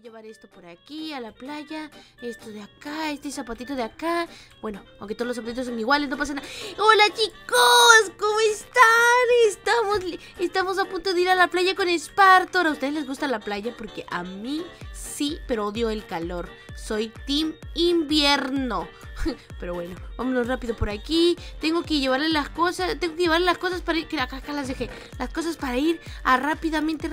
que llevar esto por aquí, a la playa. Esto de acá, este zapatito de acá. Bueno, aunque todos los zapatitos son iguales, no pasa nada. ¡Hola chicos! ¿Cómo están? Estamos a punto de ir a la playa con Spartor. ¿A ustedes les gusta la playa? Porque a mí sí, pero odio el calor. Soy team invierno. Pero bueno, vámonos rápido por aquí. Tengo que llevarle las cosas. Tengo que llevarle las cosas para ir. Acá las dejé. Las cosas para ir a rápidamente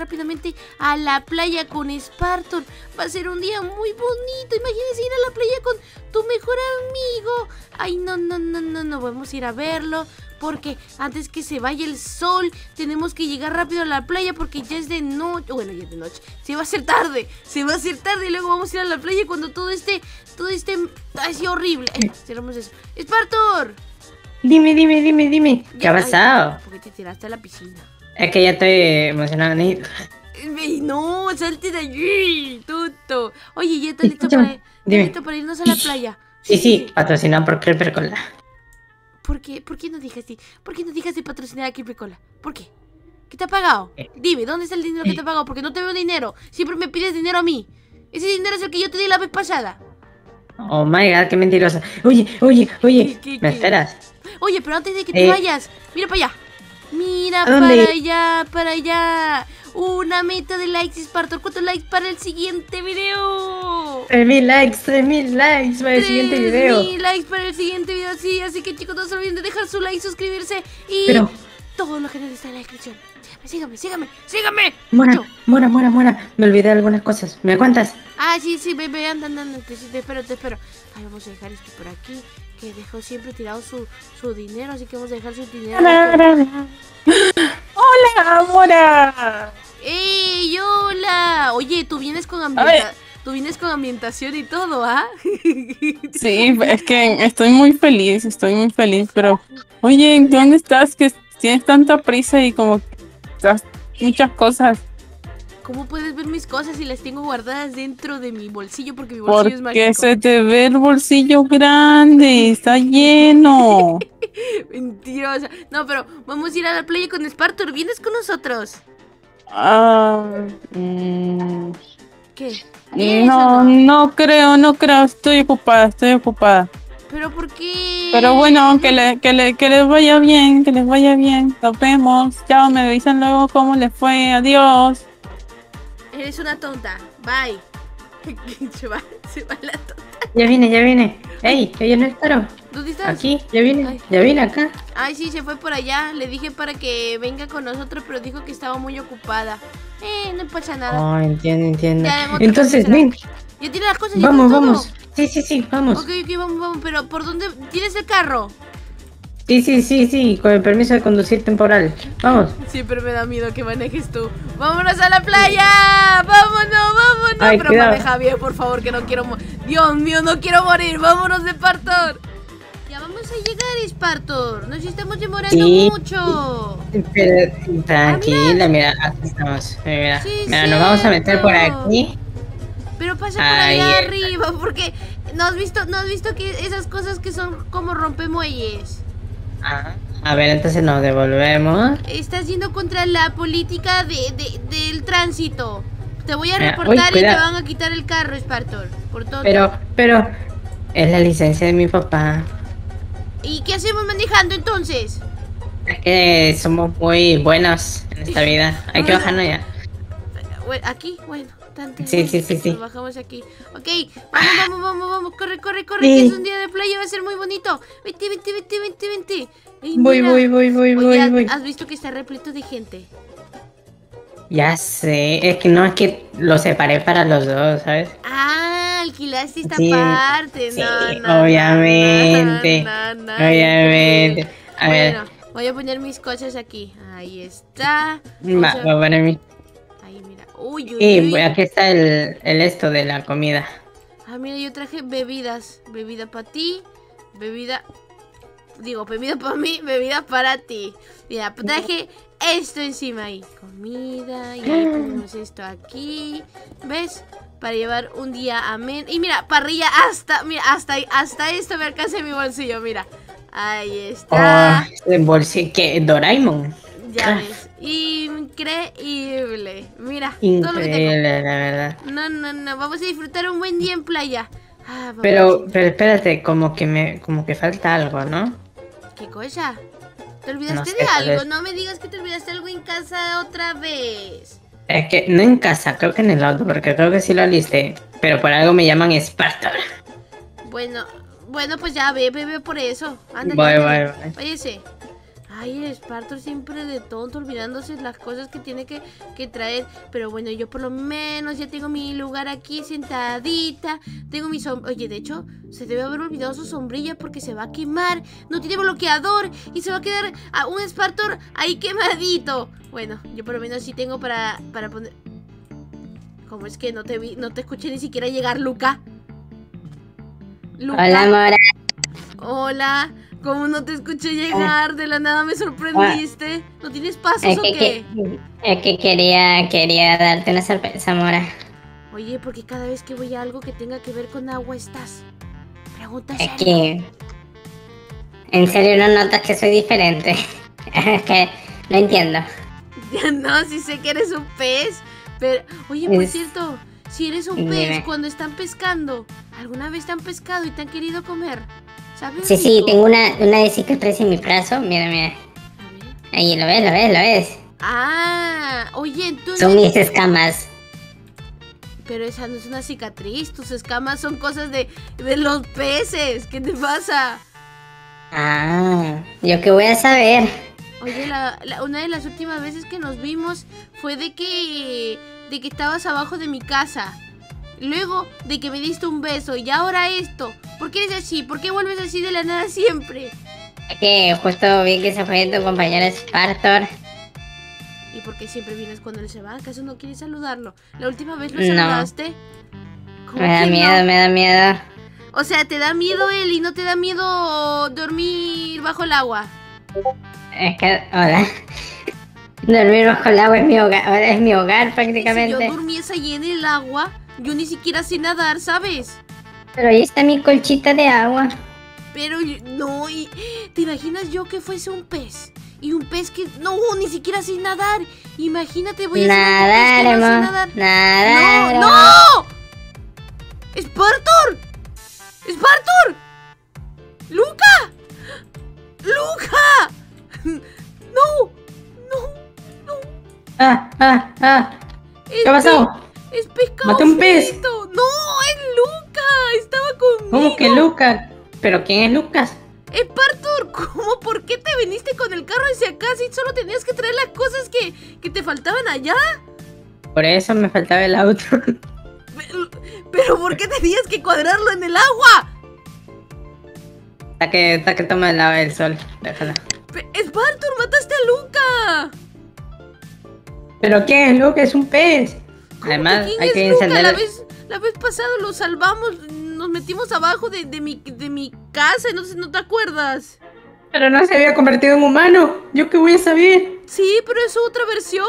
a la playa con Spartor. Va a ser un día muy bonito. Imagínense ir a la playa con tu mejor amigo. Ay, no. Vamos a ir a verlo. Porque antes que se vaya el sol, tenemos que llegar rápido a la playa porque ya es de noche. Bueno, ya es de noche. Se va a hacer tarde. Y luego vamos a ir a la playa cuando todo este así horrible. Cerramos eso. ¡Spartor! Dime. ¿Qué ha pasado? Porque te tiraste a la piscina. Es que ya estoy emocionado, Nid. No, salte de allí, tonto. Oye, ya estás listo para irnos a la playa. Sí, patrocinado por Crepper Cola. ¿Por qué no dijiste? ¿Por qué no dijiste patrocinar a Kipricola? ¿Por qué? ¿Qué te ha pagado? Dime, ¿dónde está el dinero que te ha pagado? Porque no te veo dinero. Siempre me pides dinero a mí. Ese dinero es el que yo te di la vez pasada. Oh my god, qué mentirosa. Oye. ¿Me esperas? Oye, pero antes de que te vayas, mira para allá. Mira para allá. Una meta de likes, Spartor. ¿Cuántos likes para el siguiente video? 3000 likes para el siguiente video. 3000 likes para el siguiente video, sí. Así que chicos, no se olviden de dejar su like, suscribirse y todo lo general está en la descripción. Síganme. Mora. Me olvidé de algunas cosas. ¿Me cuentas? Ah, sí, bebé, anda. Te espero. Ay, vamos a dejar esto por aquí. Que dejó siempre tirado su dinero, así que vamos a dejar su dinero. ¡Hola, Mora! ¡Ey, hola! Oye, tú vienes con ambientación y todo, ¿ah? Sí, es que estoy muy feliz, pero... Oye, ¿dónde estás? Que tienes tanta prisa y como... muchas cosas. ¿Cómo puedes ver mis cosas si las tengo guardadas dentro de mi bolsillo? Porque mi bolsillo es mágico. Porque se te ve el bolsillo grande, está lleno. Mentirosa. No, pero vamos a ir a la playa con Spartor. ¿Vienes con nosotros? ¿Qué? No creo. Estoy ocupada. ¿Pero por qué? Pero bueno, que les vaya bien. Nos vemos. Chao, me avisan luego cómo les fue. Adiós. Eres una tonta. Bye. Se va la tonta. Ya vine. Ey, que yo no espero. ¿Dónde estás? Aquí, ya vine acá. Ay, sí, se fue por allá. Le dije para que venga con nosotros, pero dijo que estaba muy ocupada. No pasa nada. No, entiendo. Entonces, ven. Ya tiene las cosas. Vamos. Sí, vamos. Ok, vamos. Pero, ¿por dónde? ¿Tienes el carro? Sí, con el permiso de conducir temporal. Vamos. Siempre me da miedo que manejes tú. ¡Vámonos a la playa! ¡Vámonos! Ay, pero maneja bien, por favor, que no quiero morir. Dios mío, no quiero morir. ¡Vámonos, Spartor! Ya vamos a llegar, Spartor. Nos estamos demorando mucho. Pero, tranquila, mira, aquí estamos. Mira, sí, nos vamos a meter por aquí. Pero pasa por allá arriba, porque ¿no has visto que esas cosas que son como rompemuelles? A ver, entonces nos devolvemos. Estás yendo contra la política del tránsito. Te voy a reportar y te van a quitar el carro, Spartor, por todo. Pero es la licencia de mi papá. ¿Y qué hacemos manejando entonces? Es que somos muy buenos en esta vida. Hay que bajarnos ya. Aquí, bueno. Sí. Nos bajamos aquí. Ok, vamos, corre, que es un día de playa, va a ser muy bonito. Vente. Voy. ¿Has visto que está repleto de gente? Ya sé, es que lo separé para los dos, ¿sabes? Ah, alquilaste esta parte. Sí, no. Obviamente. A ver. Bueno, voy a poner mis cosas aquí. Ahí está. Voy a poner mis... Uy, aquí está el esto de la comida. Ah, mira, yo traje bebidas. Bebida para ti, bebida para mí, bebida para ti. Mira, traje esto encima ahí. Comida, y ahí ponemos esto aquí. ¿Ves? Para llevar un día amén. Y mira, parrilla hasta esto me alcanza en mi bolsillo, mira. Ahí está. El bolsillo, que Doraemon. Ya ves. Increíble. Mira, increíble, todo lo que tengo. La verdad. No, no, no. Vamos a disfrutar un buen día en playa. Ah, pero espérate, como que falta algo, ¿no? ¿Qué cosa? ¿Te olvidaste de algo? No me digas que te olvidaste algo en casa otra vez. Es que no en casa, creo que en el auto, porque creo que sí lo alisté. Pero por algo me llaman Spartor. Bueno, bueno, pues ya ve por eso. Ándale, voy. Oye, sí. Ay, el Spartor siempre de tonto, olvidándose las cosas que tiene que traer. Pero bueno, yo por lo menos ya tengo mi lugar aquí sentadita. Tengo mi sombrilla. Oye, de hecho, se debe haber olvidado su sombrilla porque se va a quemar. No tiene bloqueador y se va a quedar a un Spartor ahí quemadito. Bueno, yo por lo menos sí tengo para poner... ¿Cómo es que no te vi, no te escuché ni siquiera llegar, Luca? Luca. Hola, Mora. Hola. ¿Cómo no te escuché llegar? De la nada me sorprendiste. ¿No tienes pasos o qué? Es que quería darte una sorpresa, Mora. Oye, porque cada vez que voy a algo que tenga que ver con agua estás... Preguntas. Es que... En serio no notas que soy diferente. Es que no entiendo. No, sí sé que eres un pez. Pero, oye, por cierto, si eres un pez, cuando están pescando, ¿alguna vez te han pescado y te han querido comer? ¿Sabes? Sí, sí, tengo una de cicatriz en mi brazo, mira, mira. Ahí, lo ves. Ah, oye, entonces... Son mis escamas. Pero esa no es una cicatriz, tus escamas son cosas de los peces, ¿qué te pasa? Ah, ¿yo qué voy a saber? Oye, una de las últimas veces que nos vimos fue de que estabas abajo de mi casa. Luego de que me diste un beso y ahora esto. ¿Por qué eres así? ¿Por qué vuelves así de la nada siempre? Es que justo vi que se fue tu compañero Spartor. ¿Y por qué siempre vienes cuando él se va? ¿Acaso no quieres saludarlo? ¿La última vez lo saludaste? Me da miedo. O sea, ¿te da miedo él y no te da miedo dormir bajo el agua? Es que, hola. Dormir bajo el agua es mi hogar prácticamente. Si yo durmiese allí en el agua, yo ni siquiera sé nadar, ¿sabes? Pero ahí está mi colchita de agua. Pero no, y ¿te imaginas yo que fuese un pez? Y un pez que no, ni siquiera sé nadar. Imagínate, voy a hacer nadar. ¡No! ¡No! ¡Spartor! ¡Spartor! ¡Luca! ¡Luca! ¡No! ¡No! ¡No! ¡Ah! ¿Qué pasó? ¡Es pescado! ¡Mata un pez! ¡No! ¡Es Luca! ¡Estaba conmigo! ¿Cómo que Luca? ¿Pero quién es Lucas? ¡Spartor! ¿Cómo? ¿Por qué te viniste con el carro hacia acá si solo tenías que traer las cosas que te faltaban allá? Por eso me faltaba el auto. ¿Pero por qué tenías que cuadrarlo en el agua? Hasta que toma el lado del sol. Déjala. ¡Spartor! ¡Mataste a Luca! ¿Pero quién es Luca? ¡Es un pez! Además, hay que encender... La vez pasada lo salvamos, nos metimos abajo de mi casa, no te acuerdas. Pero no se había convertido en humano, ¿yo qué voy a saber? Sí, pero es otra versión,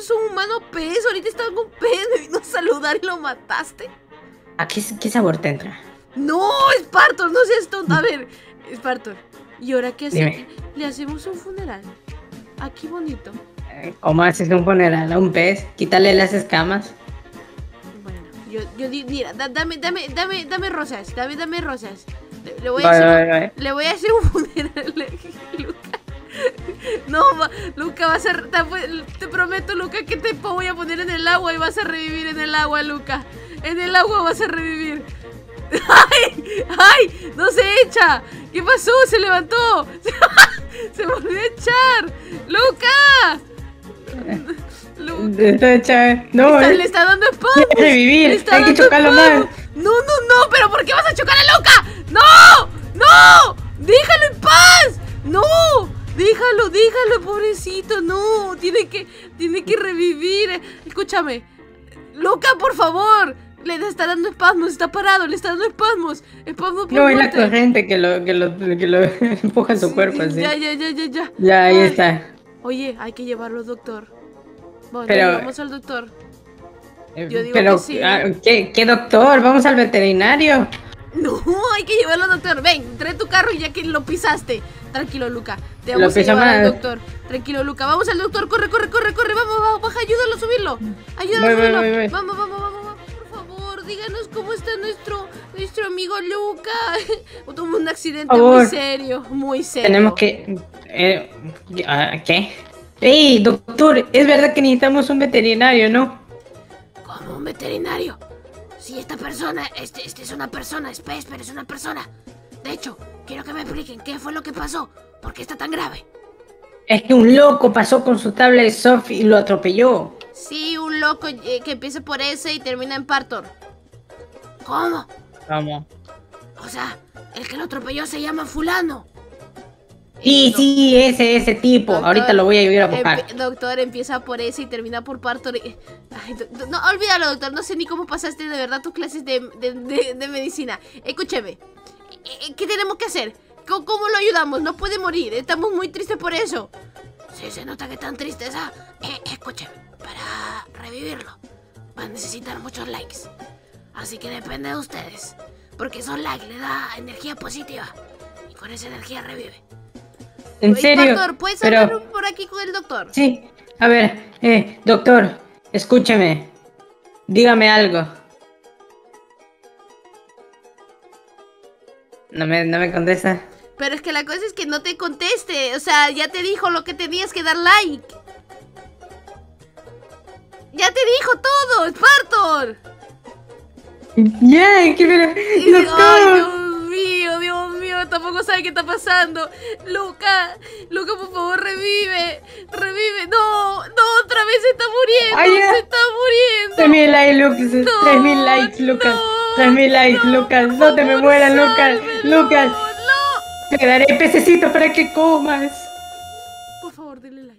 es un humano pez, ahorita estaba con un pez, me vino a saludar y lo mataste. ¿A qué sabor te entra? No, Spartor, no seas tonto, a ver, Spartor, ¿y ahora qué hacemos? Le hacemos un funeral, aquí bonito. ¿Cómo haces un funeral a un pez? Quítale las escamas. Bueno, yo mira, dame rosas, dame rosas. Le voy a hacer un funeral a Luca. No, Luca, vas a... Te prometo, Luca, que te voy a poner en el agua y vas a revivir en el agua, Luca. En el agua vas a revivir. ¡Ay! ¡Ay! ¡No se echa! ¿Qué pasó? ¡Se levantó! ¡Se volvió a echar! ¡Luca! No, le está dando espalda. Revivir. Hay que chocarlo más. No, pero ¿por qué vas a chocar a Luca? ¡No! ¡No! ¡Déjalo en paz! ¡No! Déjalo, pobrecito. No, tiene que revivir. Escúchame. Luca, por favor. Le está dando espasmos, está parado, le está dando espasmos. No, es la corriente que lo empuja a su cuerpo así. Ya. Ya, ahí está. Oye, hay que llevarlo al doctor. Bueno, vamos al doctor. Yo digo que sí. ¿Qué doctor? ¿Vamos al veterinario? No, hay que llevarlo al doctor. Ven, trae tu carro ya que lo pisaste. tranquilo, Luca. Te vamos a llevar al doctor. Tranquilo, Luca. Vamos al doctor. Corre, corre, corre, corre. Vamos, vamos, baja. Ayúdalo a subirlo. Ayúdalo a subirlo. Vamos, vamos, vamos, vamos. Por favor, díganos cómo está nuestro amigo Luca. Tuvo un accidente muy serio. Muy serio. Tenemos que... ¿qué? ¡Ey, doctor! Es verdad que necesitamos un veterinario, ¿no? ¿Cómo un veterinario? Sí, esta persona... Este es una persona. Espera, es una persona. De hecho, quiero que me expliquen qué fue lo que pasó. ¿Por qué está tan grave? Es que un loco pasó con su tabla de surf y lo atropelló. Sí, un loco que empieza por S y termina en Spartor. ¿Cómo? ¿Cómo? O sea, el que lo atropelló se llama fulano. Sí, sí, ese tipo. Doctor, ahorita lo voy a ir a buscar. Doctor, empieza por S y termina por Spartor. Ay, no, olvídalo, doctor. No sé ni cómo pasaste de verdad tus clases de medicina. Escúcheme. ¿Qué tenemos que hacer? ¿Cómo lo ayudamos? No puede morir. Estamos muy tristes por eso. Sí, se nota que están tristes. Escuchen, para revivirlo va a necesitar muchos likes. Así que depende de ustedes. Porque esos likes le da energía positiva. Y con esa energía revive. ¿En serio? Doctor, ¿puedes hablar por aquí con el doctor? Sí. A ver, doctor, escúcheme. Dígame algo. No me contesta. Pero es que la cosa es que no te conteste. O sea, ya te dijo lo que tenías que dar like. Ya te dijo todo, Spartor. Yeah, ¡Dios mío, Dios mío! Tampoco sabe qué está pasando. Luca, por favor, revive. No, otra vez se está muriendo. Se está muriendo. 3000 likes, Lucas. 3000 likes, Lucas. Lucas, no te me mueras, Lucas. Lucas, no. Te daré pececitos para que comas. Por favor, dale like.